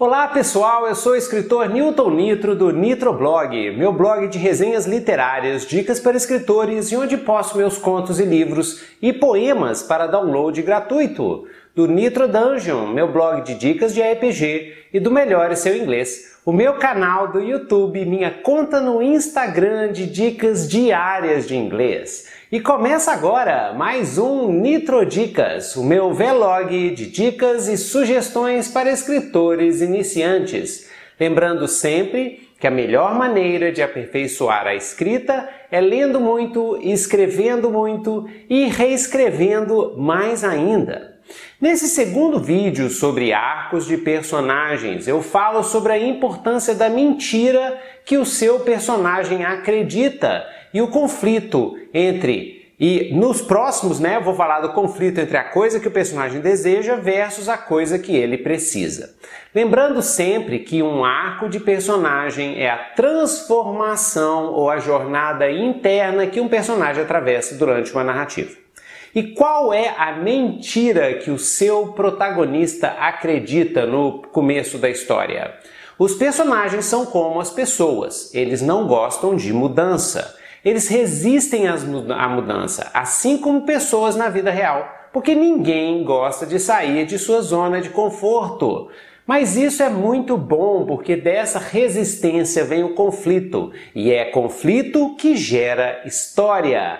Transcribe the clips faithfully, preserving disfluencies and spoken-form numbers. Olá pessoal, eu sou o escritor Newton Nitro do Nitro Blog, meu blog de resenhas literárias, dicas para escritores e onde posto meus contos e livros e poemas para download gratuito, do Nitro Dungeon, meu blog de dicas de R P G e do Melhore Seu Inglês, o meu canal do YouTube, minha conta no Instagram de dicas diárias de inglês. E começa agora mais um Nitrodicas, o meu vlog de dicas e sugestões para escritores iniciantes. Lembrando sempre que a melhor maneira de aperfeiçoar a escrita é lendo muito, escrevendo muito e reescrevendo mais ainda. Nesse segundo vídeo sobre arcos de personagens, eu falo sobre a importância da mentira que o seu personagem acredita e o conflito entre... E nos próximos, né, eu vou falar do conflito entre a coisa que o personagem deseja versus a coisa que ele precisa. Lembrando sempre que um arco de personagem é a transformação ou a jornada interna que um personagem atravessa durante uma narrativa. E qual é a mentira que o seu protagonista acredita no começo da história? Os personagens são como as pessoas, eles não gostam de mudança. Eles resistem à mudança, assim como pessoas na vida real, porque ninguém gosta de sair de sua zona de conforto. Mas isso é muito bom, porque dessa resistência vem o conflito, e é conflito que gera história.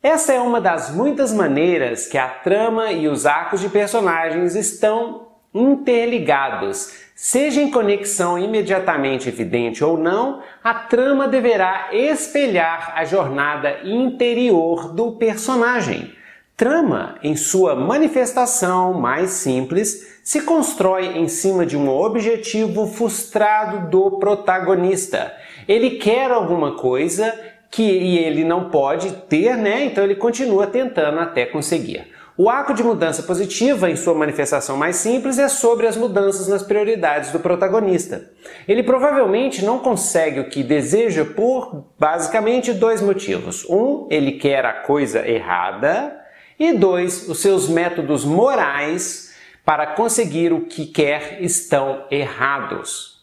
Essa é uma das muitas maneiras que a trama e os arcos de personagens estão interligados. Seja em conexão imediatamente evidente ou não, a trama deverá espelhar a jornada interior do personagem. Trama, em sua manifestação mais simples, se constrói em cima de um objetivo frustrado do protagonista. Ele quer alguma coisa que ele não pode ter, né? Então ele continua tentando até conseguir. O arco de mudança positiva, em sua manifestação mais simples, é sobre as mudanças nas prioridades do protagonista. Ele provavelmente não consegue o que deseja por, basicamente, dois motivos. Um, ele quer a coisa errada. E dois, os seus métodos morais para conseguir o que quer estão errados.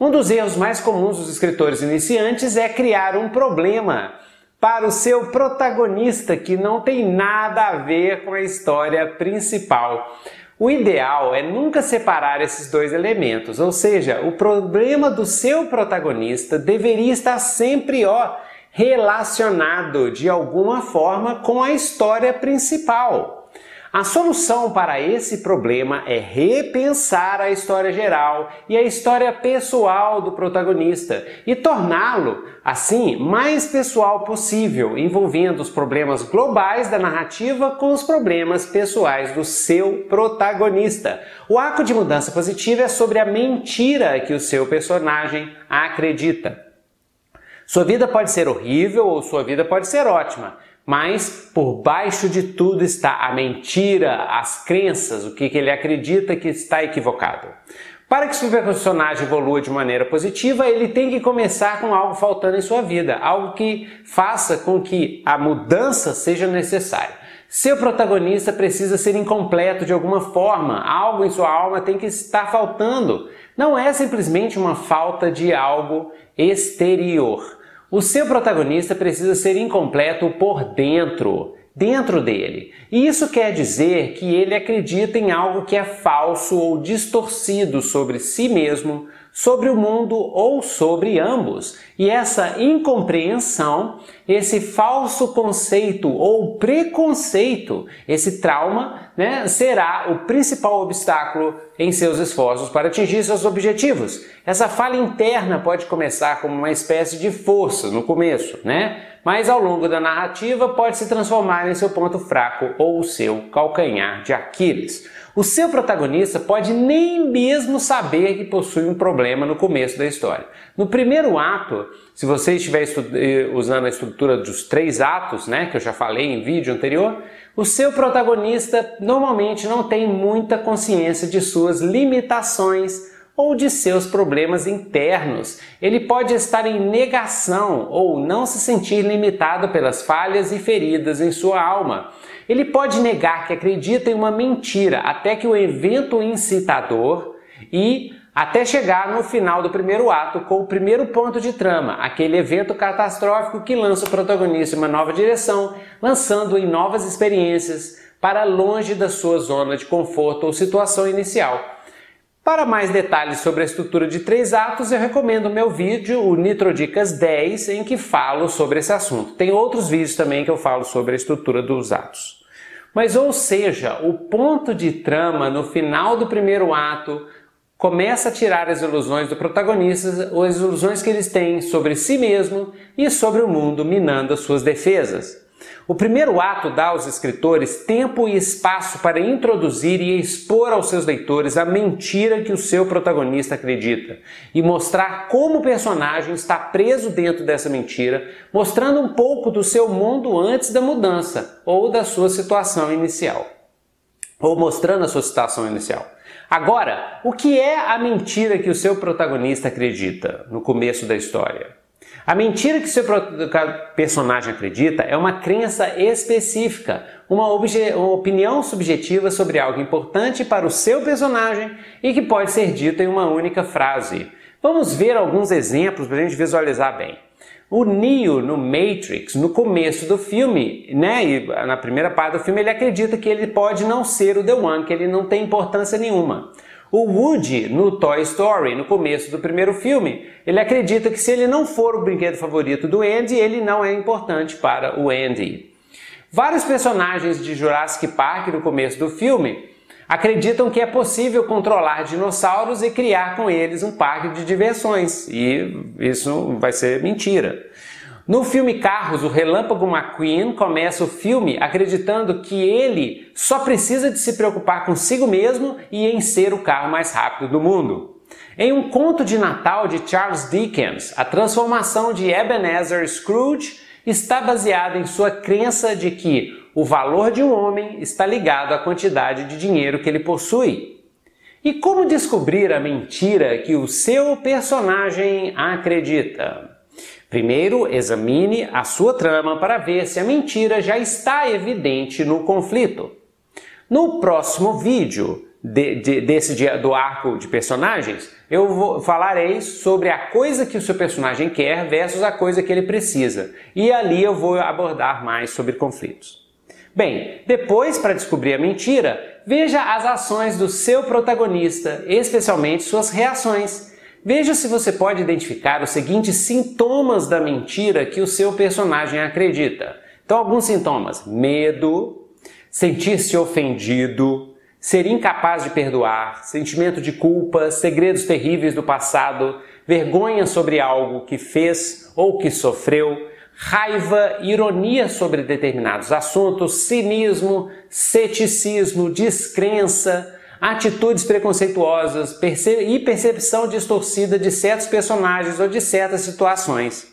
Um dos erros mais comuns dos escritores iniciantes é criar um problema para o seu protagonista que não tem nada a ver com a história principal. O ideal é nunca separar esses dois elementos, ou seja, o problema do seu protagonista deveria estar sempre ó, relacionado de alguma forma com a história principal. A solução para esse problema é repensar a história geral e a história pessoal do protagonista e torná-lo, assim, mais pessoal possível, envolvendo os problemas globais da narrativa com os problemas pessoais do seu protagonista. O arco de mudança positiva é sobre a mentira que o seu personagem acredita. Sua vida pode ser horrível ou sua vida pode ser ótima. Mas, por baixo de tudo está a mentira, as crenças, o que ele acredita que está equivocado. Para que seu personagem evolua de maneira positiva, ele tem que começar com algo faltando em sua vida, algo que faça com que a mudança seja necessária. Seu protagonista precisa ser incompleto de alguma forma, algo em sua alma tem que estar faltando. Não é simplesmente uma falta de algo exterior. O seu protagonista precisa ser incompleto por dentro, dentro dele. E isso quer dizer que ele acredita em algo que é falso ou distorcido sobre si mesmo, sobre o mundo ou sobre ambos. E essa incompreensão, esse falso conceito ou preconceito, esse trauma, né, será o principal obstáculo em seus esforços para atingir seus objetivos. Essa falha interna pode começar como uma espécie de força no começo, né? Mas ao longo da narrativa pode se transformar em seu ponto fraco ou seu calcanhar de Aquiles. O seu protagonista pode nem mesmo saber que possui um problema no começo da história. No primeiro ato, se você estiver usando a estrutura dos três atos, né, que eu já falei em vídeo anterior, o seu protagonista normalmente não tem muita consciência de suas limitações ou de seus problemas internos. Ele pode estar em negação ou não se sentir limitado pelas falhas e feridas em sua alma. Ele pode negar que acredita em uma mentira até que o evento incitador e até chegar no final do primeiro ato com o primeiro ponto de trama, aquele evento catastrófico que lança o protagonista em uma nova direção, lançando-o em novas experiências para longe da sua zona de conforto ou situação inicial. Para mais detalhes sobre a estrutura de três atos, eu recomendo o meu vídeo, o Nitrodicas dez, em que falo sobre esse assunto. Tem outros vídeos também que eu falo sobre a estrutura dos atos. Mas, ou seja, o ponto de trama no final do primeiro ato começa a tirar as ilusões do protagonista, ou as ilusões que eles têm sobre si mesmo e sobre o mundo, minando as suas defesas. O primeiro ato dá aos escritores tempo e espaço para introduzir e expor aos seus leitores a mentira que o seu protagonista acredita e mostrar como o personagem está preso dentro dessa mentira, mostrando um pouco do seu mundo antes da mudança ou da sua situação inicial, ou mostrando a sua situação inicial. Agora, o que é a mentira que o seu protagonista acredita no começo da história? A mentira que seu personagem acredita é uma crença específica, uma, uma opinião subjetiva sobre algo importante para o seu personagem e que pode ser dita em uma única frase. Vamos ver alguns exemplos para a gente visualizar bem. O Neo, no Matrix, no começo do filme, né, e na primeira parte do filme, ele acredita que ele pode não ser o The One, que ele não tem importância nenhuma. O Woody, no Toy Story, no começo do primeiro filme, ele acredita que se ele não for o brinquedo favorito do Andy, ele não é importante para o Andy. Vários personagens de Jurassic Park, no começo do filme, acreditam que é possível controlar dinossauros e criar com eles um parque de diversões. E isso vai ser mentira. No filme Carros, o Relâmpago McQueen começa o filme acreditando que ele só precisa de se preocupar consigo mesmo e em ser o carro mais rápido do mundo. Em um conto de Natal de Charles Dickens, a transformação de Ebenezer Scrooge está baseada em sua crença de que o valor de um homem está ligado à quantidade de dinheiro que ele possui. E como descobrir a mentira que o seu personagem acredita? Primeiro, examine a sua trama para ver se a mentira já está evidente no conflito. No próximo vídeo de, de, desse dia, do arco de personagens, eu vou, falarei sobre a coisa que o seu personagem quer versus a coisa que ele precisa. E ali eu vou abordar mais sobre conflitos. Bem, depois, para descobrir a mentira, veja as ações do seu protagonista, especialmente suas reações. Veja se você pode identificar os seguintes sintomas da mentira que o seu personagem acredita. Então, alguns sintomas: medo, sentir-se ofendido, ser incapaz de perdoar, sentimento de culpa, segredos terríveis do passado, vergonha sobre algo que fez ou que sofreu, raiva, ironia sobre determinados assuntos, cinismo, ceticismo, descrença, atitudes preconceituosas perce- e percepção distorcida de certos personagens ou de certas situações.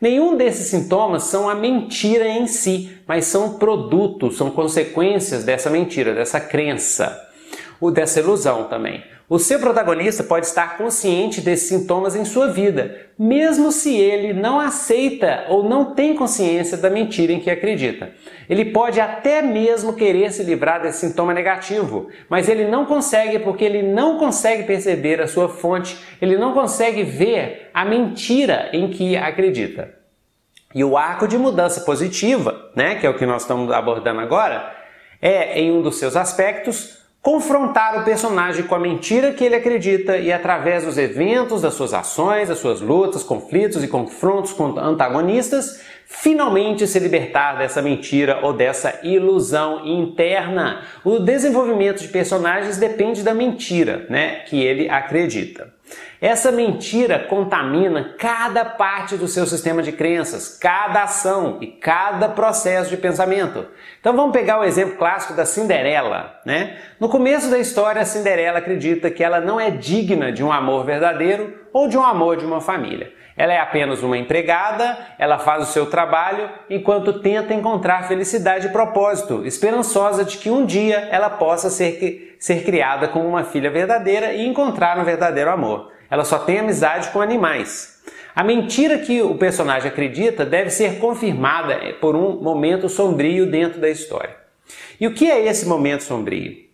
Nenhum desses sintomas são a mentira em si, mas são produtos, são consequências dessa mentira, dessa crença, ou dessa ilusão também. O seu protagonista pode estar consciente desses sintomas em sua vida, mesmo se ele não aceita ou não tem consciência da mentira em que acredita. Ele pode até mesmo querer se livrar desse sintoma negativo, mas ele não consegue porque ele não consegue perceber a sua fonte, ele não consegue ver a mentira em que acredita. E o arco de mudança positiva, né, que é o que nós estamos abordando agora, é, em um dos seus aspectos, confrontar o personagem com a mentira que ele acredita e, através dos eventos, das suas ações, das suas lutas, conflitos e confrontos com antagonistas, finalmente se libertar dessa mentira ou dessa ilusão interna. O desenvolvimento de personagens depende da mentira, né, que ele acredita. Essa mentira contamina cada parte do seu sistema de crenças, cada ação e cada processo de pensamento. Então vamos pegar o exemplo clássico da Cinderela, né? No começo da história, a Cinderela acredita que ela não é digna de um amor verdadeiro ou de um amor de uma família. Ela é apenas uma empregada, ela faz o seu trabalho enquanto tenta encontrar felicidade e propósito, esperançosa de que um dia ela possa ser, ser criada como uma filha verdadeira e encontrar um verdadeiro amor. Ela só tem amizade com animais. A mentira que o personagem acredita deve ser confirmada por um momento sombrio dentro da história. E o que é esse momento sombrio?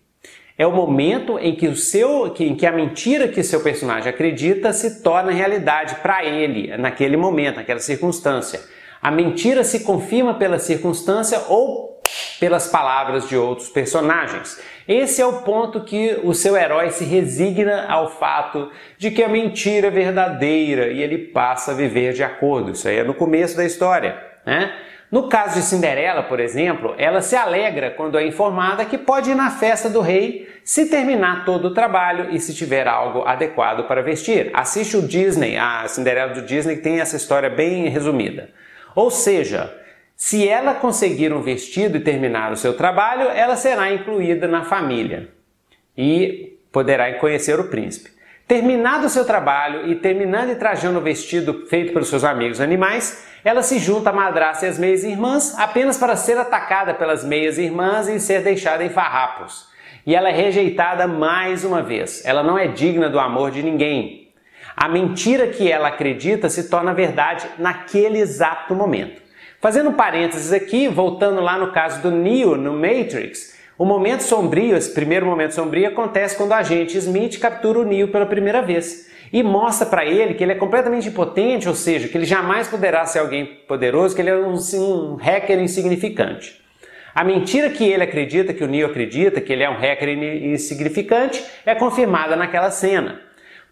É o momento em que, o seu, que, em que a mentira que seu personagem acredita se torna realidade para ele, naquele momento, naquela circunstância. A mentira se confirma pela circunstância ou pelas palavras de outros personagens. Esse é o ponto que o seu herói se resigna ao fato de que a mentira é verdadeira e ele passa a viver de acordo. Isso aí é no começo da história, né? No caso de Cinderela, por exemplo, ela se alegra quando é informada que pode ir na festa do rei se terminar todo o trabalho e se tiver algo adequado para vestir. Assiste o Disney, a Cinderela do Disney, que tem essa história bem resumida. Ou seja, se ela conseguir um vestido e terminar o seu trabalho, ela será incluída na família e poderá conhecer o príncipe. Terminado o seu trabalho e terminando e trajando o vestido feito pelos seus amigos animais, ela se junta à madrasta e às meias-irmãs apenas para ser atacada pelas meias-irmãs e ser deixada em farrapos. E ela é rejeitada mais uma vez. Ela não é digna do amor de ninguém. A mentira que ela acredita se torna verdade naquele exato momento. Fazendo parênteses aqui, voltando lá no caso do Neo no Matrix, o momento sombrio, esse primeiro momento sombrio, acontece quando o agente Smith captura o Neo pela primeira vez e mostra para ele que ele é completamente impotente, ou seja, que ele jamais poderá ser alguém poderoso, que ele é um, um hacker insignificante. A mentira que ele acredita, que o Neo acredita, que ele é um hacker insignificante, é confirmada naquela cena.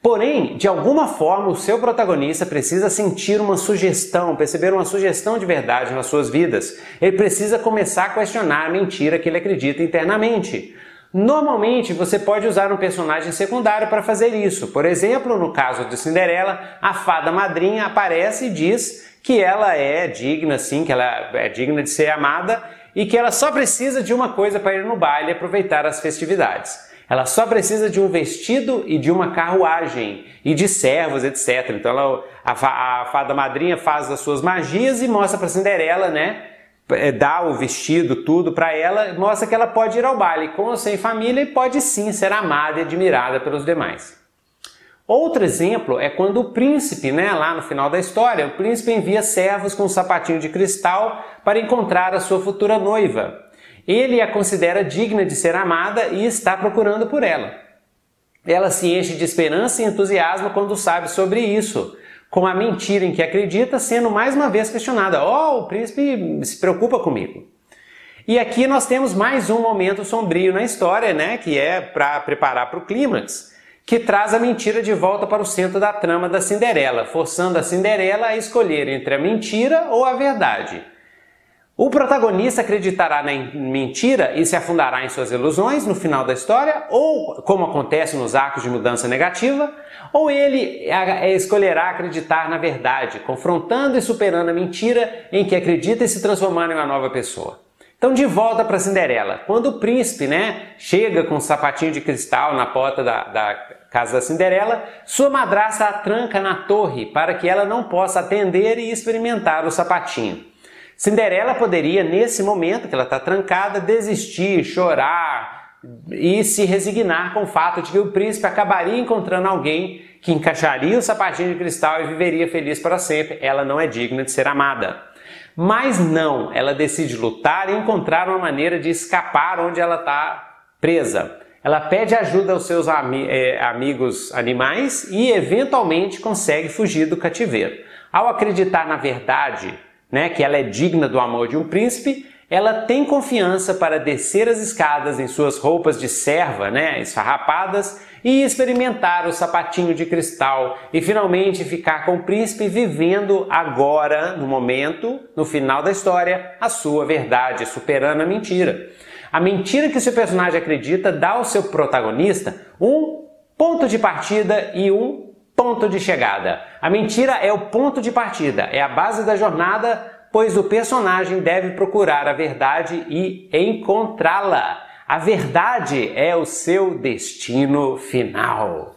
Porém, de alguma forma, o seu protagonista precisa sentir uma sugestão, perceber uma sugestão de verdade nas suas vidas. Ele precisa começar a questionar a mentira que ele acredita internamente. Normalmente, você pode usar um personagem secundário para fazer isso. Por exemplo, no caso de Cinderela, a fada madrinha aparece e diz que ela é digna, sim, que ela é digna de ser amada e que ela só precisa de uma coisa para ir no baile e aproveitar as festividades. Ela só precisa de um vestido e de uma carruagem, e de servos, etcétera. Então ela, a, a fada madrinha faz as suas magias e mostra para Cinderela, né? Dá o vestido, tudo para ela, mostra que ela pode ir ao baile com ou sem família e pode sim ser amada e admirada pelos demais. Outro exemplo é quando o príncipe, né, lá no final da história, o príncipe envia servos com um sapatinho de cristal para encontrar a sua futura noiva. Ele a considera digna de ser amada e está procurando por ela. Ela se enche de esperança e entusiasmo quando sabe sobre isso, com a mentira em que acredita sendo mais uma vez questionada. Oh, o príncipe se preocupa comigo. E aqui nós temos mais um momento sombrio na história, né, que é para preparar para o clímax, que traz a mentira de volta para o centro da trama da Cinderela, forçando a Cinderela a escolher entre a mentira ou a verdade. O protagonista acreditará na mentira e se afundará em suas ilusões no final da história, ou, como acontece nos arcos de mudança negativa, ou ele escolherá acreditar na verdade, confrontando e superando a mentira em que acredita e se transformando em uma nova pessoa. Então, de volta para Cinderela, quando o príncipe, né, chega com um sapatinho de cristal na porta da, da casa da Cinderela, sua madrasta a tranca na torre para que ela não possa atender e experimentar o sapatinho. Cinderela poderia, nesse momento que ela está trancada, desistir, chorar e se resignar com o fato de que o príncipe acabaria encontrando alguém que encaixaria o sapatinho de cristal e viveria feliz para sempre. Ela não é digna de ser amada. Mas não, ela decide lutar e encontrar uma maneira de escapar onde ela está presa. Ela pede ajuda aos seus ami- eh, amigos animais e, eventualmente, consegue fugir do cativeiro. Ao acreditar na verdade, né, que ela é digna do amor de um príncipe, ela tem confiança para descer as escadas em suas roupas de serva, né, esfarrapadas, e experimentar o sapatinho de cristal e finalmente ficar com o príncipe vivendo agora, no momento, no final da história, a sua verdade, superando a mentira. A mentira que seu personagem acredita dá ao seu protagonista um ponto de partida e um ponto de chegada. A mentira é o ponto de partida, é a base da jornada, pois o personagem deve procurar a verdade e encontrá-la. A verdade é o seu destino final.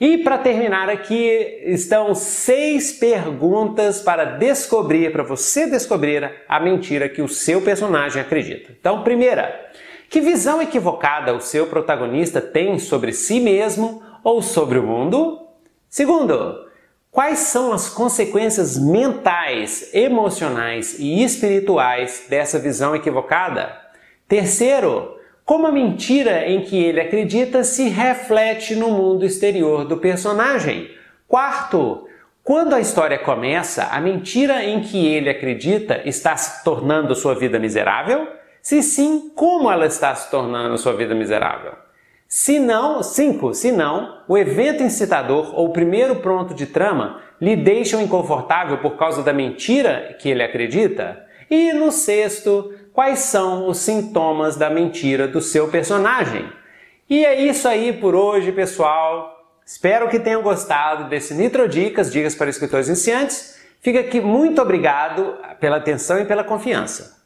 E para terminar aqui, estão seis perguntas para descobrir, para você descobrir a mentira que o seu personagem acredita. Então, primeira, que visão equivocada o seu protagonista tem sobre si mesmo ou sobre o mundo? Segundo, quais são as consequências mentais, emocionais e espirituais dessa visão equivocada? Terceiro, como a mentira em que ele acredita se reflete no mundo exterior do personagem. Quarto, quando a história começa, a mentira em que ele acredita está se tornando sua vida miserável? Se sim, como ela está se tornando sua vida miserável? Se não, cinco, se não, o evento incitador ou o primeiro pronto de trama lhe deixam inconfortável por causa da mentira que ele acredita? E no sexto, quais são os sintomas da mentira do seu personagem? E é isso aí por hoje, pessoal. Espero que tenham gostado desse Nitrodicas, dicas para escritores iniciantes. Fica aqui, muito obrigado pela atenção e pela confiança.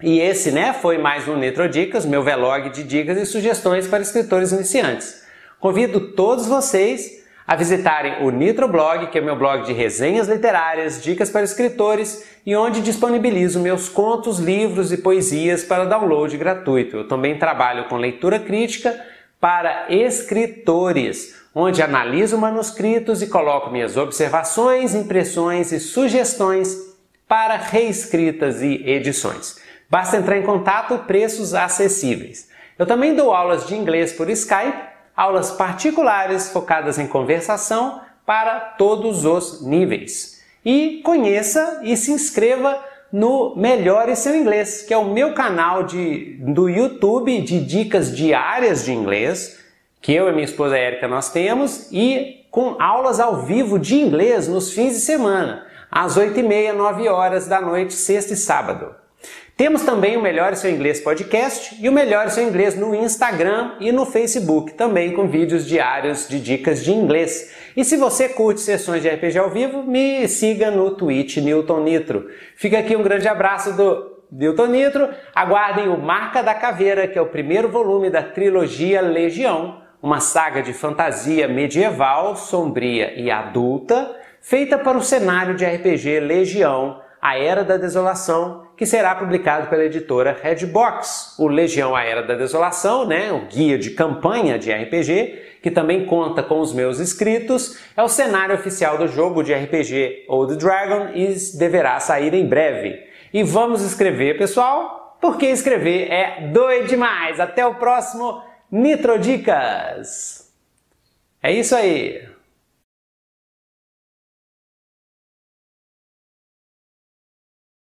E esse, né, foi mais um Nitrodicas, meu vlog de dicas e sugestões para escritores iniciantes. Convido todos vocês a visitarem o Nitro Blog, que é meu blog de resenhas literárias, dicas para escritores e onde disponibilizo meus contos, livros e poesias para download gratuito. Eu também trabalho com leitura crítica para escritores, onde analiso manuscritos e coloco minhas observações, impressões e sugestões para reescritas e edições. Basta entrar em contato, preços acessíveis. Eu também dou aulas de inglês por Skype, aulas particulares focadas em conversação para todos os níveis. E conheça e se inscreva no Melhore Seu Inglês, que é o meu canal de, do YouTube de dicas diárias de inglês, que eu e minha esposa Erika nós temos, e com aulas ao vivo de inglês nos fins de semana, às oito e meia, nove horas da noite, sexta e sábado. Temos também o Melhore Seu Inglês Podcast e o Melhore Seu Inglês no Instagram e no Facebook, também com vídeos diários de dicas de inglês. E se você curte sessões de R P G ao vivo, me siga no Twitch Newton Nitro. Fica aqui um grande abraço do Newton Nitro. Aguardem o Marca da Caveira, que é o primeiro volume da trilogia Legião, uma saga de fantasia medieval, sombria e adulta, feita para o cenário de R P G Legião, A Era da Desolação, que será publicado pela editora Redbox. O Legião, A Era da Desolação, né, o guia de campanha de R P G, que também conta com os meus escritos, é o cenário oficial do jogo de R P G Old Dragon e deverá sair em breve. E vamos escrever, pessoal, porque escrever é doido demais. Até o próximo Nitrodicas! É isso aí!